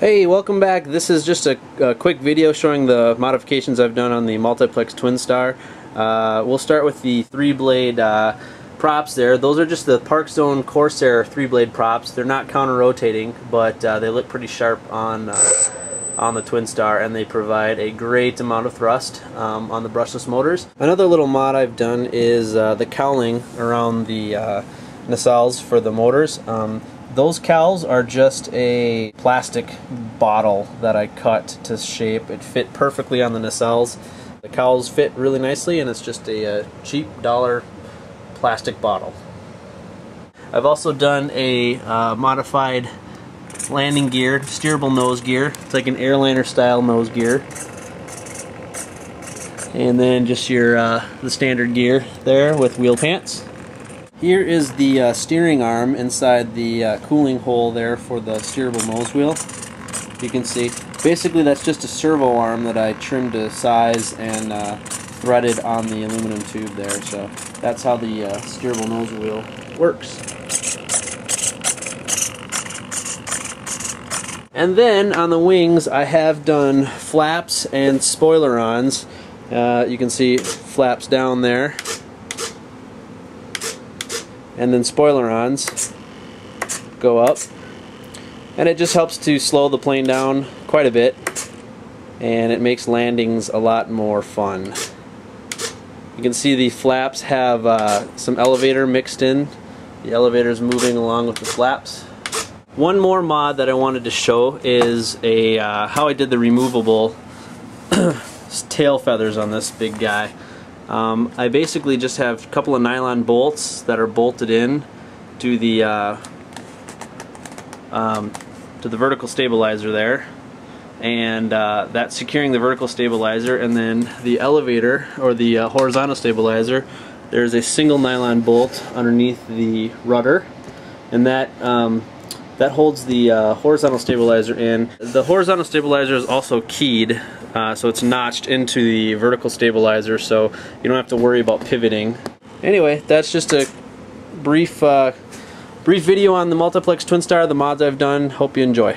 Hey, welcome back. This is just a quick video showing the modifications I've done on the Multiplex TwinStar. We'll start with the three-blade props there. Those are just the Park Zone Corsair three-blade props. They're not counter-rotating, but they look pretty sharp on the TwinStar, and they provide a great amount of thrust on the brushless motors. Another little mod I've done is the cowling around the nacelles for the motors. Those cowls are just a plastic bottle that I cut to shape. It fit perfectly on the nacelles. The cowls fit really nicely, and it's just a cheap dollar plastic bottle. I've also done a modified landing gear, steerable nose gear. It's like an airliner style nose gear. And then just your the standard gear there with wheel pants. Here is the steering arm inside the cooling hole there for the steerable nose wheel. You can see basically that's just a servo arm that I trimmed to size and threaded on the aluminum tube there. So that's how the steerable nose wheel works. And then on the wings I have done flaps and spoilerons. You can see flaps down there, and then spoilerons go up, and it just helps to slow the plane down quite a bit, and it makes landings a lot more fun. You can see the flaps have some elevator mixed in. The elevator's moving along with the flaps. One more mod that I wanted to show is a how I did the removable tail feathers on this big guy. I basically just have a couple of nylon bolts that are bolted in to the vertical stabilizer there, and that's securing the vertical stabilizer, and then the elevator or the horizontal stabilizer. There's a single nylon bolt underneath the rudder, and that holds the horizontal stabilizer in. The horizontal stabilizer is also keyed, so it's notched into the vertical stabilizer, so you don't have to worry about pivoting. Anyway, that's just a brief video on the Multiplex TwinStar, the mods I've done. Hope you enjoy.